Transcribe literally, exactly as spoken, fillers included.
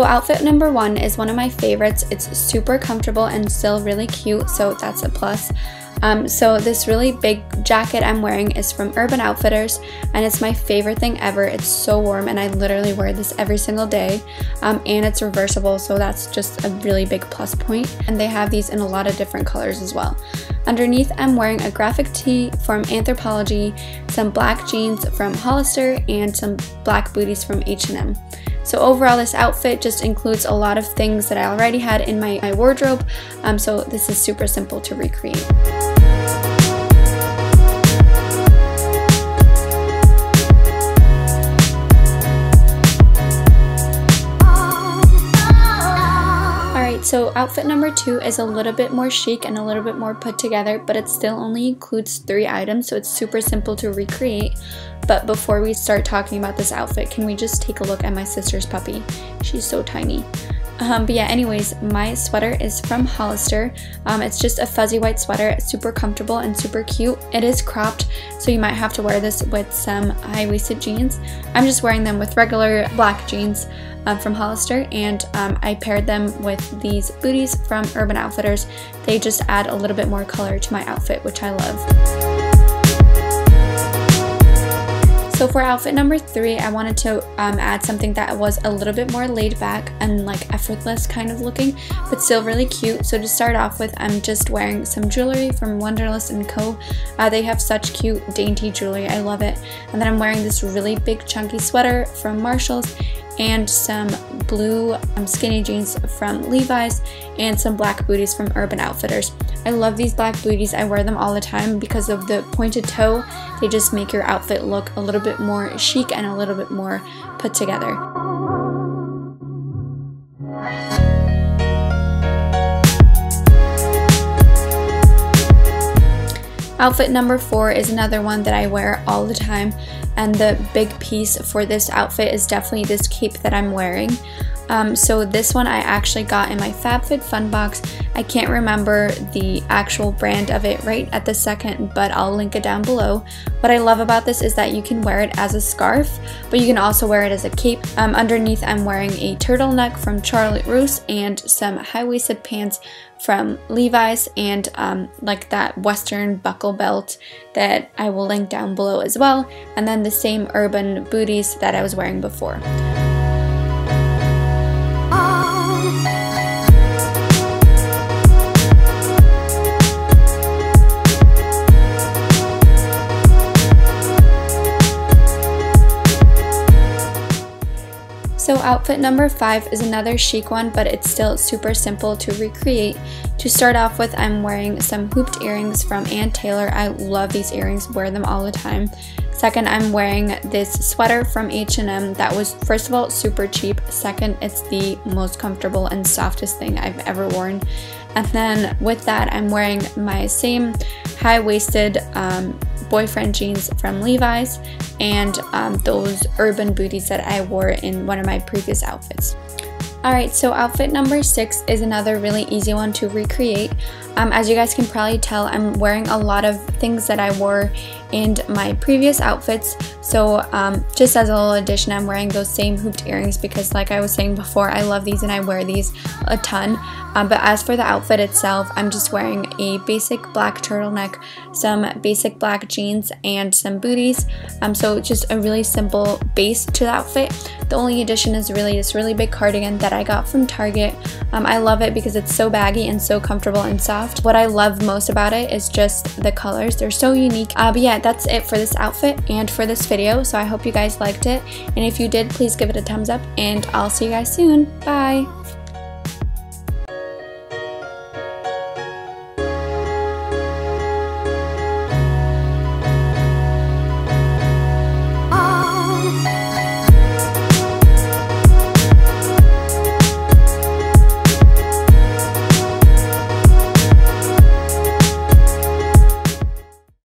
So outfit number one is one of my favorites. It's super comfortable and still really cute, so that's a plus. Um, so this really big jacket I'm wearing is from Urban Outfitters, and it's my favorite thing ever. It's so warm, and I literally wear this every single day, um, and it's reversible, so that's just a really big plus point. And they have these in a lot of different colors as well. Underneath, I'm wearing a graphic tee from Anthropologie, some black jeans from Hollister, and some black booties from H and M. So overall, this outfit just includes a lot of things that I already had in my, my wardrobe, um, so this is super simple to recreate. So outfit number two is a little bit more chic and a little bit more put together, but it still only includes three items, so it's super simple to recreate. But before we start talking about this outfit, can we just take a look at my sister's puppy? She's so tiny. Um, but yeah, anyways, my sweater is from Hollister. Um, it's just a fuzzy white sweater. It's super comfortable and super cute. It is cropped, so you might have to wear this with some high-waisted jeans. I'm just wearing them with regular black jeans um, from Hollister, and um, I paired them with these booties from Urban Outfitters. They just add a little bit more color to my outfit, which I love. So for outfit number three, I wanted to um, add something that was a little bit more laid back and like effortless kind of looking, but still really cute. So to start off with, I'm just wearing some jewelry from Wonderlust and Co. Uh, they have such cute dainty jewelry, I love it. And then I'm wearing this really big chunky sweater from Marshalls, and some blue um, skinny jeans from Levi's, and some black booties from Urban Outfitters. I love these black booties. I wear them all the time because of the pointed toe. They just make your outfit look a little bit more chic and a little bit more put together. Outfit number four is another one that I wear all the time, and the big piece for this outfit is definitely this cape that I'm wearing. Um, so this one I actually got in my FabFitFun box. I can't remember the actual brand of it right at the second, but I'll link it down below. What I love about this is that you can wear it as a scarf, but you can also wear it as a cape. Um, underneath, I'm wearing a turtleneck from Charlotte Russe and some high-waisted pants from Levi's, and um, like that Western buckle belt that I will link down below as well, and then the same Urban booties that I was wearing before. So outfit number five is another chic one, but it's still super simple to recreate. To start off with, I'm wearing some hooped earrings from Ann Taylor. I love these earrings, wear them all the time. Second, I'm wearing this sweater from H and M that was, first of all, super cheap. Second, it's the most comfortable and softest thing I've ever worn. And then with that, I'm wearing my same high-waisted um, boyfriend jeans from Levi's, and um, those Urban booties that I wore in one of my previous outfits. Alright, so outfit number six is another really easy one to recreate. Um, as you guys can probably tell, I'm wearing a lot of things that I wore in my previous outfits. So um, just as a little addition, I'm wearing those same hooped earrings because, like I was saying before, I love these and I wear these a ton. Um, but as for the outfit itself, I'm just wearing a basic black turtleneck, some basic black jeans, and some booties. Um, so just a really simple base to the outfit. The only addition is really this really big cardigan that I got from Target. Um, I love it because it's so baggy and so comfortable and soft. What I love most about it is just the colors. They're so unique. Uh, but yeah, that's it for this outfit and for this video. So I hope you guys liked it. And if you did, please give it a thumbs up, and I'll see you guys soon. Bye!